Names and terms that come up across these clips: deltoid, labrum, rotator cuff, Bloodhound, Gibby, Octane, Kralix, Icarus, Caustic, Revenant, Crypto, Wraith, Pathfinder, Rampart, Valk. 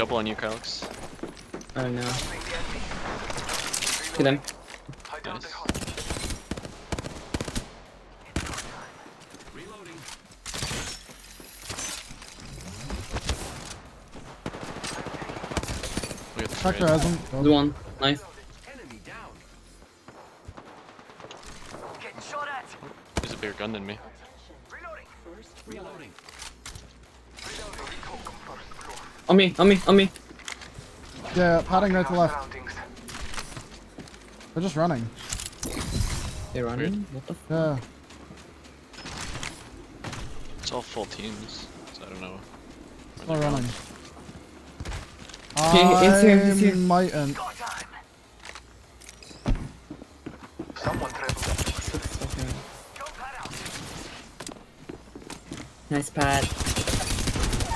double on you, Kralix. Oh no. Get him. Nice. Tractor has him. Do one. Nice. He's a bigger gun than me. Reloading. On me. Yeah, padding right to left. They're just running. They're running? What the fuck? Yeah. It's all full teams, so I don't know. They're running. It's here. Mightn't. Someone okay. Nice pad.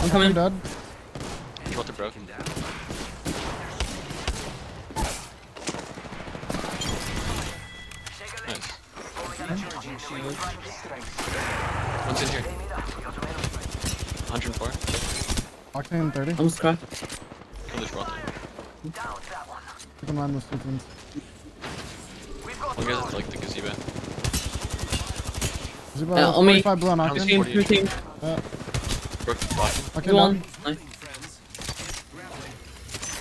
I'm coming. Dead. You got the broken down. Nice. Okay. One's in here. 104. Octane 30. I'm scratched. I can land those two things. One guy's at like the gazebo. On me. 45 blown, I can. Okay, one. Nice.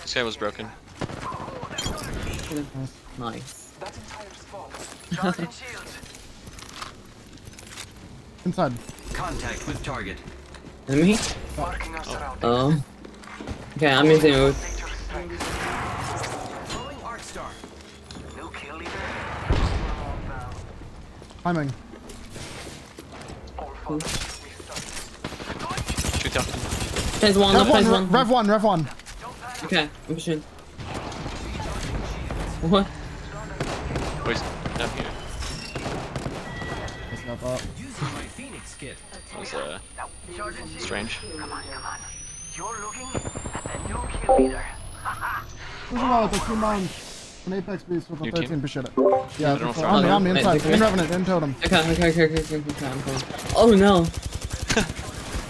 This guy was broken. Nice. Inside. Contact with target. Enemy? Oh. Oh. Okay, I'm using it. Climbing. Shoot up. There's one, there's one. Rev one. Okay, I'm pushing. What? Wait, down here. That's not up. That was strange. Come on. You're looking at the new kill leader. Who's about the 2 months? An Apex Beast with a 13 percent. Yeah, I'm inside. In Revenant, in Totem. Okay, I'm coming. Oh no!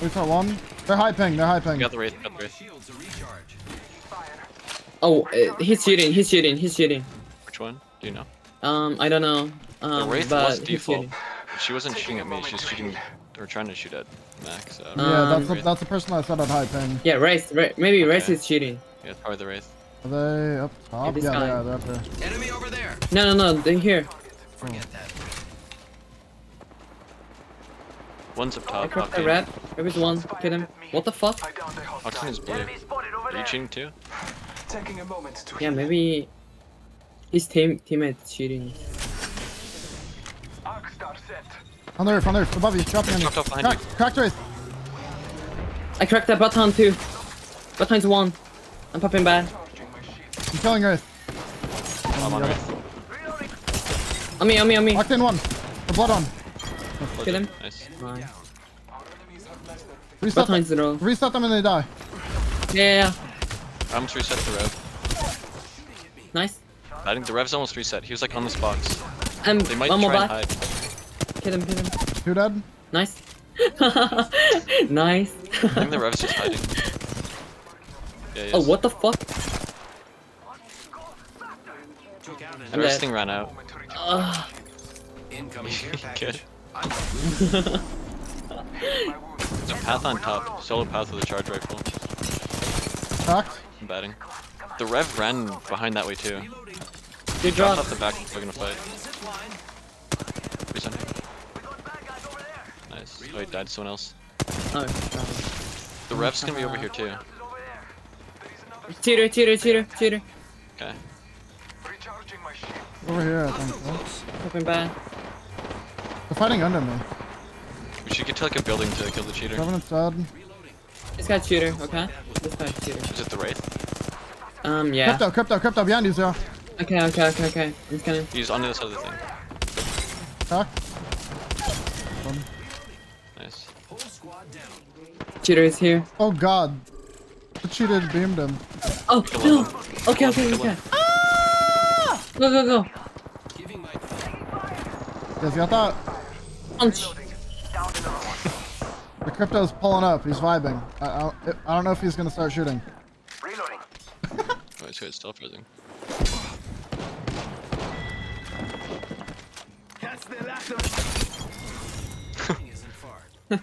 We got one. They're high ping. Got the Wraith. Oh, he's shooting. Which one? Do you know? I don't know. The Wraith was default. She wasn't shooting at me, she was shooting, or trying to shoot at Max. So yeah, that's the person I said at high ping. Yeah, Wraith. Maybe Wraith is shooting. Yeah, it's probably the Wraith. Are they up top? Yeah, they're up there. Enemy over there. No, they're here. Forget that. One's up top. I cracked the rat. There is one. Hit him. What the fuck? Octane is blue. Reaching too? Taking a moment to heal. Maybe his teammate's shooting. On there, above you, dropping on you. Cracked Wraith. I cracked that Bloodhound too. Bloodhound's one. I'm popping back. I'm killing Earth. I'm on Earth. On me. Octane one. The blood on. Kill him. Nice. Right. Reset them and they die. Yeah. I almost reset the rev. Nice. I think the rev's almost reset. He was like on this box. They might one more back. Kill him. Two dead. Nice. Nice. I think the rev's just hiding. Yeah, yes. Oh, what the fuck? Everything ran out. Incoming care package. There's a path on top. Solo path with a charge rifle. Knocked. I'm batting. The rev ran behind that way too. He dropped off the back. We're gonna fight. He's on here. Nice. Oh, he died to someone else. Oh. The rev's gonna be over here too. Cheater. Okay. Over here, I think. Looking bad. They're fighting under me. We should get to like a building to kill the cheater. This guy's cheater, okay? This guy's cheater. Is it the Wraith? Yeah. Crypto, behind you, Zero. Okay. I'm just gonna. He's under this other thing. Huh? Nice. Cheater is here. Oh god. The cheater beamed him. Oh, no! Okay. Go. Yes, got that. Punch. The Crypto's pulling up. He's vibing. I don't know if he's gonna start shooting. Make sure it's still frozen. That's the last one.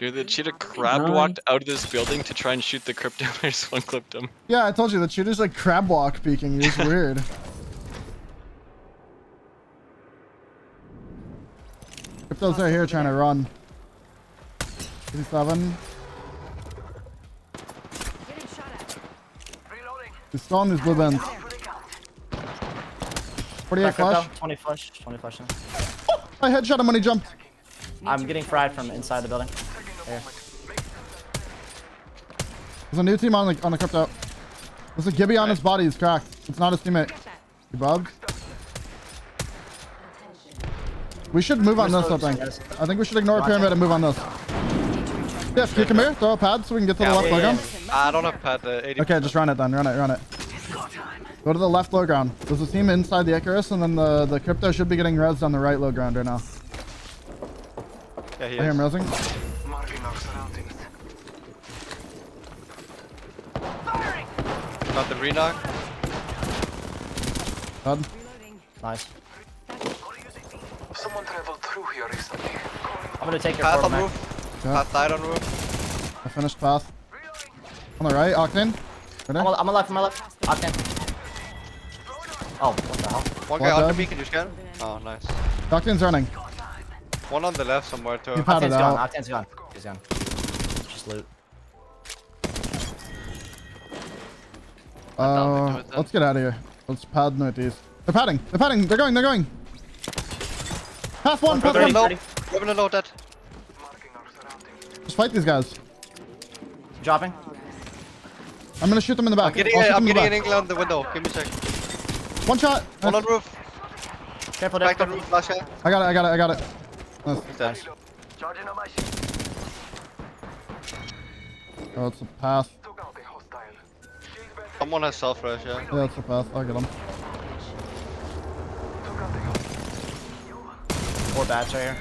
Dude, the cheetah crab walked out of this building to try and shoot the crypto. I just one clipped him. Yeah, I told you the cheetah's like crab walk peeking. It's weird. Crypto's right here trying to run. 37. He's still on these blue bends. 48 flush. 20 flush. 20 flush now. Oh, I headshot him when he jumped. I'm getting fried from inside the building. There. There's a new team on the crypto. There's a Gibby on his body. He's cracked. It's not his teammate. He bugged. We should move on this, I think. I think we should ignore pyramid and move on this. Yes, you come here. Throw a pad so we can get to the left low ground. I don't have pad. Okay, just run it then. Run it. Run it. Go to the left low ground. There's a team inside the Icarus, and then the crypto should be getting rezzed on the right low ground right now. Yeah, he is. I hear him rezzing. Got the re-knock. Done. Nice. Someone traveled through here recently. I'm gonna take your path on roof. Okay. Path died on roof. I finished path. On the right, Octane. Right I'm on the left, Octane. Oh, what the hell? One guy on the beacon, you scared? Oh, nice. Octane's running. One on the left somewhere too. Octane's gone, Octane's gone. He's gone. Just loot. Let's get out of here. Let's pad northeast. They're padding. They're padding. They're going. They're going. Half one. Half one. Revenant low dead. Just fight these guys. Dropping. I'm gonna shoot them in the back. I'm getting an angle on the window. Give me a sec. One shot. One on roof. Careful, back on roof. Last shot. I got it. I got it. I got it. Nice. Oh, it's a pass. Someone has self-rush, yeah? Yeah, that's the path. I'll get him. Four bats right here.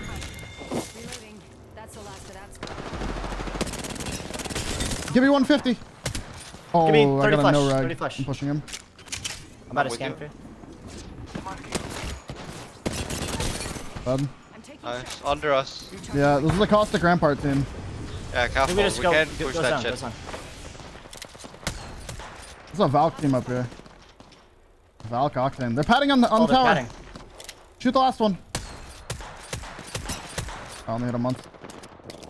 Give me 150! Oh, give me 30 I got a no-rag. I'm pushing him. I'm about to scan for you. Bad. Nice. Under us. Yeah, this is a Caustic Rampart team. Yeah, careful. We can't push that shit. There's a Valk team up here. Valk, Octane. They're padding on the tower. Padding. Shoot the last one. I only had a month.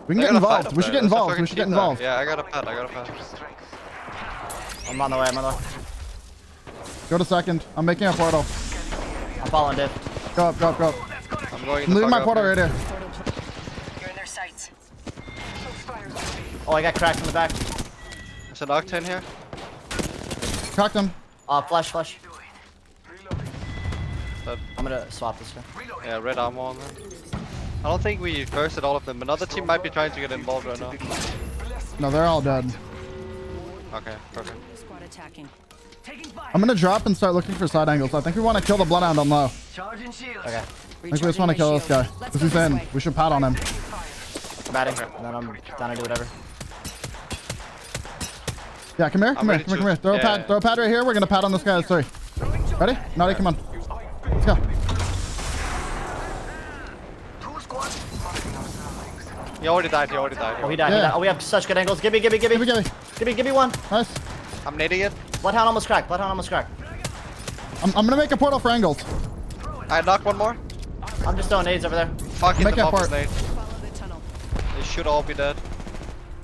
We can get involved. We should get involved. We should get involved. Yeah, I got a pad. I got a pad. I'm on the way. I'm on the way. Go to second. I'm making a portal. I'm following, dude. Go up, go up, go up. I'm going. Leave my portal right here. You're in their sights. Oh, I got cracked in the back. There's an Octane here. Cracked him. Flash, flash. I'm gonna swap this guy. Yeah, red armor on them. I don't think we bursted all of them. Another team might be trying to get involved right now. No, they're all dead. Okay, perfect. I'm gonna drop and start looking for side angles. I think we want to kill the Bloodhound on low. Okay. I think we just want to kill this guy. This is in. We should pat on him. I'm batting. Then I'm down to do whatever. Yeah, come here, come here. Throw a pad, throw a pad right here. We're gonna pad on this guy. That's three. Ready? Naughty, come on. Let's go. He already died. He already died. Oh, he died. Yeah. He died. Oh, we have such good angles. Gibby, Gibby, Gibby, Gibby, Gibby, Gibby one. Nice. I'm nading it. Bloodhound almost cracked. Bloodhound almost cracked. I'm gonna make a portal for angles. I knocked one more. I'm just throwing nades over there. Fucking the bomb nade. They should all be dead.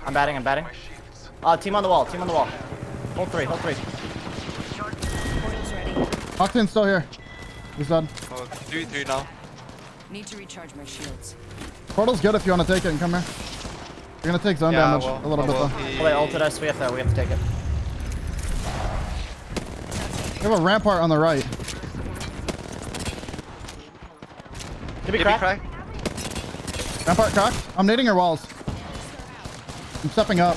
I'm batting. I'm batting. Team on the wall, team on the wall. Hold three, hold three. Octane's still here. He's done. Oh, 3-3 now. Need to recharge my shields. Portal's good if you want to take it and come here. You're gonna take zone damage a little bit though. Well, they ulted us, we have to take it. We have a Rampart on the right. Did we crack? Rampart cracked. I'm nading your walls. I'm stepping up.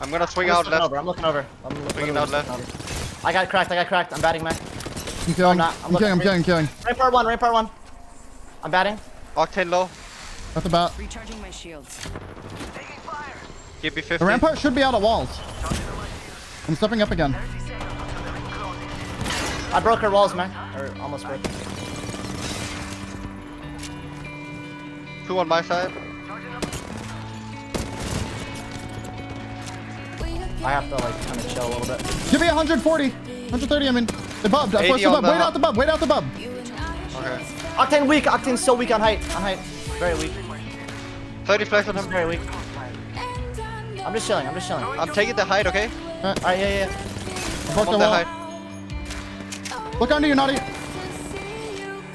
I'm gonna swing out left. I'm looking over. I'm swinging out left. I got cracked. I got cracked. I'm batting, man. I'm killing. I'm killing. Rampart one. Rampart one. I'm batting. Octane low. That's about. Recharging my shields. Taking fire. Give me 50. The Rampart should be out of walls. I'm stepping up again. I broke her walls, man. Or almost broke. Two on my side. I have to like kind of chill a little bit. Give me 140, 130. I mean, the bub. I flushed the bub. Wait out the bub. Wait out the bub. Okay. Octane weak. Octane's so weak on height. On height. Very weak. 30 flex on him. Very weak. I'm just chilling. I'm just chilling. I'm taking the height. Okay. Alright. Yeah. Yeah. I'm on the height. Look under you, Naughty.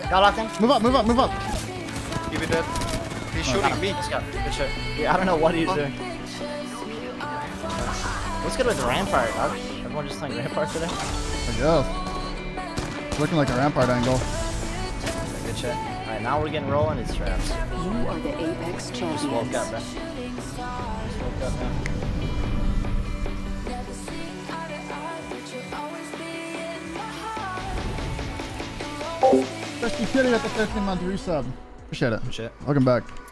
Got Octane. Move up. Move up. Move up. Give it that. He's shooting me. Good shit. Yeah. I don't know what he's doing. What's good with the Rampart? Everyone just playing Rampart today? I guess. It's looking like a Rampart angle. Good shit. Alright, now we're getting rolling. It's traps. You are the Apex champions. Just woke up, man. Just woke up, man. Thanks for kidding at the 13-month resub. Appreciate it. Welcome back.